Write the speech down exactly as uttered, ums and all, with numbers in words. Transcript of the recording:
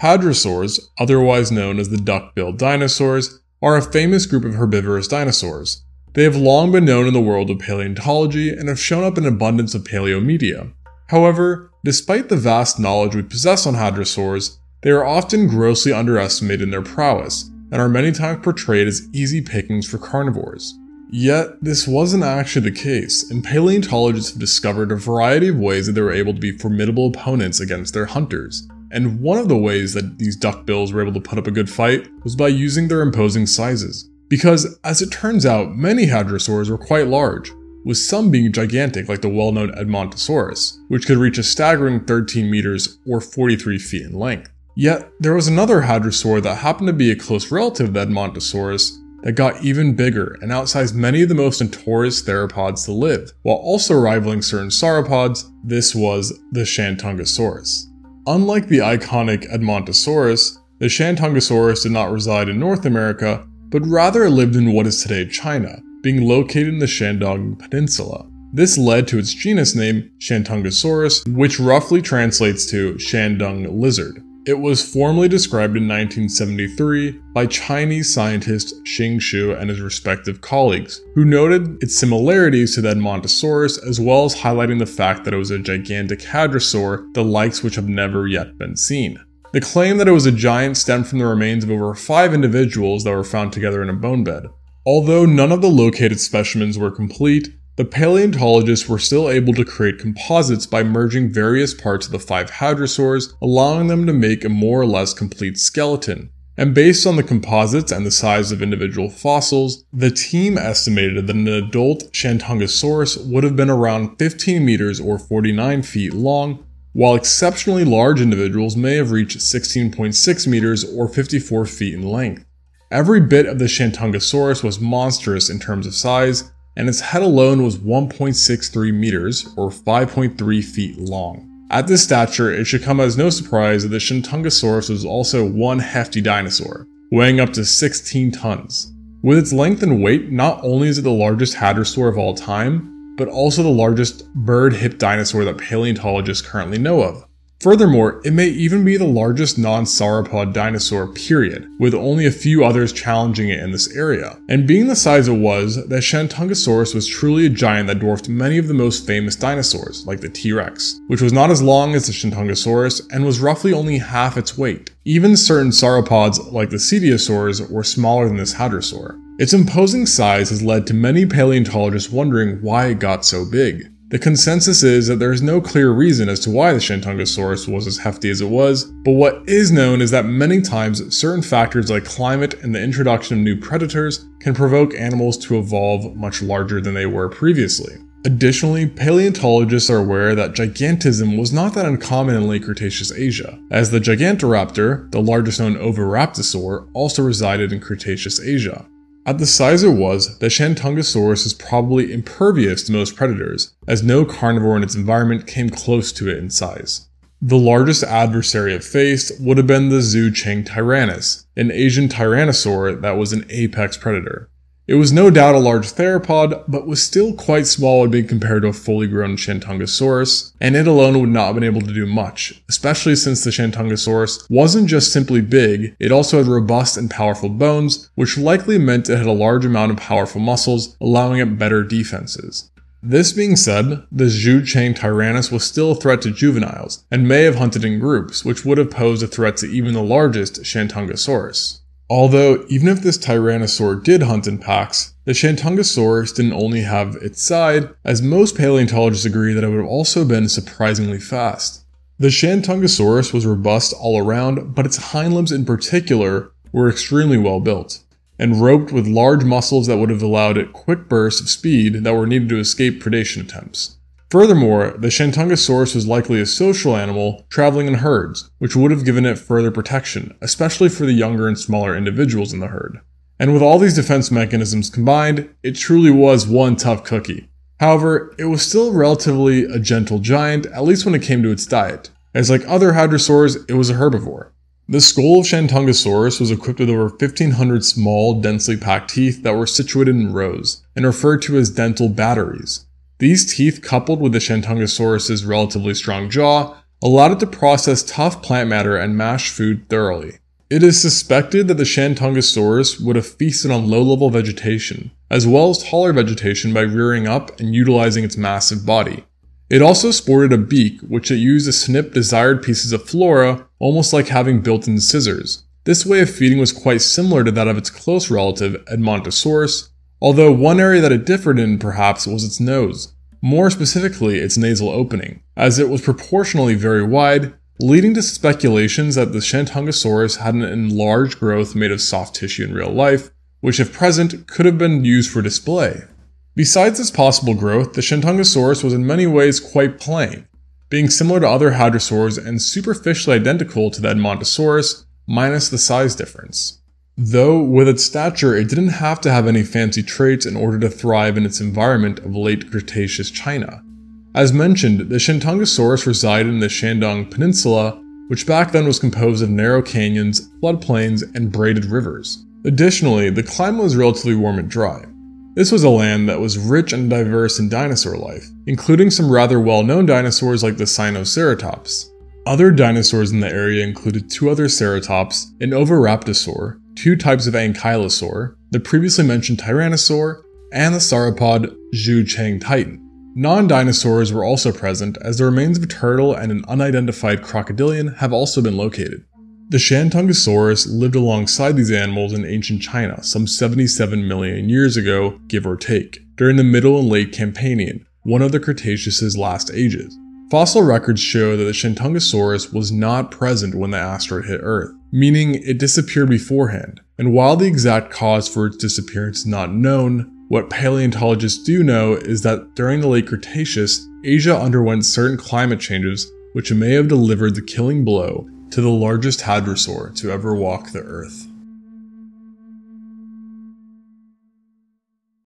Hadrosaurs, otherwise known as the duck-billed dinosaurs, are a famous group of herbivorous dinosaurs. They have long been known in the world of paleontology and have shown up in abundance of paleo media. However, despite the vast knowledge we possess on hadrosaurs, they are often grossly underestimated in their prowess and are many times portrayed as easy pickings for carnivores. Yet, this wasn't actually the case, and paleontologists have discovered a variety of ways that they were able to be formidable opponents against their hunters. And one of the ways that these duckbills were able to put up a good fight was by using their imposing sizes. Because, as it turns out, many hadrosaurs were quite large, with some being gigantic like the well-known Edmontosaurus, which could reach a staggering thirteen meters or forty-three feet in length. Yet, there was another hadrosaur that happened to be a close relative of the Edmontosaurus that got even bigger and outsized many of the most notorious theropods to live, while also rivaling certain sauropods. This was the Shantungosaurus. Unlike the iconic Edmontosaurus, the Shantungosaurus did not reside in North America, but rather lived in what is today China, being located in the Shandong Peninsula. This led to its genus name, Shantungosaurus, which roughly translates to Shandong lizard. It was formally described in nineteen seventy-three by Chinese scientist Xing Xu and his respective colleagues, who noted its similarities to the Edmontosaurus as well as highlighting the fact that it was a gigantic hadrosaur, the likes which have never yet been seen. The claim that it was a giant stemmed from the remains of over five individuals that were found together in a bone bed. Although none of the located specimens were complete, the paleontologists were still able to create composites by merging various parts of the five hadrosaurs, allowing them to make a more or less complete skeleton. And based on the composites and the size of individual fossils, the team estimated that an adult Shantungosaurus would have been around fifteen meters or forty-nine feet long, while exceptionally large individuals may have reached sixteen point six meters or fifty-four feet in length. Every bit of the Shantungosaurus was monstrous in terms of size, and its head alone was one point six three meters or five point three feet long. At this stature, it should come as no surprise that the Shantungosaurus was also one hefty dinosaur, weighing up to sixteen tons. With its length and weight, not only is it the largest hadrosaur of all time, but also the largest bird-hip dinosaur that paleontologists currently know of. Furthermore, it may even be the largest non-sauropod dinosaur, period, with only a few others challenging it in this area. And being the size it was, the Shantungosaurus was truly a giant that dwarfed many of the most famous dinosaurs, like the T-Rex, which was not as long as the Shantungosaurus and was roughly only half its weight. Even certain sauropods, like the Cediosaurs, were smaller than this hadrosaur. Its imposing size has led to many paleontologists wondering why it got so big. The consensus is that there is no clear reason as to why the Shantungosaurus was as hefty as it was, but what is known is that many times certain factors like climate and the introduction of new predators can provoke animals to evolve much larger than they were previously. Additionally, paleontologists are aware that gigantism was not that uncommon in late Cretaceous Asia, as the Gigantoraptor, the largest known oviraptorosaur, also resided in Cretaceous Asia. At the size it was, the Shantungosaurus is probably impervious to most predators, as no carnivore in its environment came close to it in size. The largest adversary it faced would have been the Zhuchengtyrannus, an Asian tyrannosaur that was an apex predator. It was no doubt a large theropod, but was still quite small when being compared to a fully grown Shantungosaurus, and it alone would not have been able to do much, especially since the Shantungosaurus wasn't just simply big, it also had robust and powerful bones, which likely meant it had a large amount of powerful muscles, allowing it better defenses. This being said, the Zhuchengtyrannus was still a threat to juveniles, and may have hunted in groups, which would have posed a threat to even the largest Shantungosaurus. Although, even if this tyrannosaur did hunt in packs, the Shantungosaurus didn't only have its side, as most paleontologists agree that it would have also been surprisingly fast. The Shantungosaurus was robust all around, but its hind limbs in particular were extremely well built, and roped with large muscles that would have allowed it quick bursts of speed that were needed to escape predation attempts. Furthermore, the Shantungosaurus was likely a social animal, traveling in herds, which would have given it further protection, especially for the younger and smaller individuals in the herd. And with all these defense mechanisms combined, it truly was one tough cookie. However, it was still relatively a gentle giant, at least when it came to its diet, as like other hadrosaurs, it was a herbivore. The skull of Shantungosaurus was equipped with over fifteen hundred small, densely packed teeth that were situated in rows, and referred to as dental batteries. These teeth, coupled with the Shantungosaurus's relatively strong jaw, allowed it to process tough plant matter and mash food thoroughly. It is suspected that the Shantungosaurus would have feasted on low-level vegetation, as well as taller vegetation, by rearing up and utilizing its massive body. It also sported a beak, which it used to snip desired pieces of flora, almost like having built-in scissors. This way of feeding was quite similar to that of its close relative, Edmontosaurus, although one area that it differed in, perhaps, was its nose. More specifically, its nasal opening, as it was proportionally very wide, leading to speculations that the Shantungosaurus had an enlarged growth made of soft tissue in real life, which if present could have been used for display. Besides this possible growth, the Shantungosaurus was in many ways quite plain, being similar to other hadrosaurs and superficially identical to the Edmontosaurus, minus the size difference. Though, with its stature, it didn't have to have any fancy traits in order to thrive in its environment of late Cretaceous China. As mentioned, the Shantungosaurus resided in the Shandong Peninsula, which back then was composed of narrow canyons, floodplains, and braided rivers. Additionally, the climate was relatively warm and dry. This was a land that was rich and diverse in dinosaur life, including some rather well-known dinosaurs like the Sinoceratops. Other dinosaurs in the area included two other ceratops, an oviraptorosaur, two types of ankylosaur, the previously mentioned tyrannosaur, and the sauropod Zhuchengtyrannus. Non-dinosaurs were also present, as the remains of a turtle and an unidentified crocodilian have also been located. The Shantungosaurus lived alongside these animals in ancient China some seventy-seven million years ago, give or take, during the Middle and Late Campanian, one of the Cretaceous's last ages. Fossil records show that the Shantungosaurus was not present when the asteroid hit Earth, meaning it disappeared beforehand, and while the exact cause for its disappearance is not known, what paleontologists do know is that during the Late Cretaceous, Asia underwent certain climate changes which may have delivered the killing blow to the largest hadrosaur to ever walk the Earth.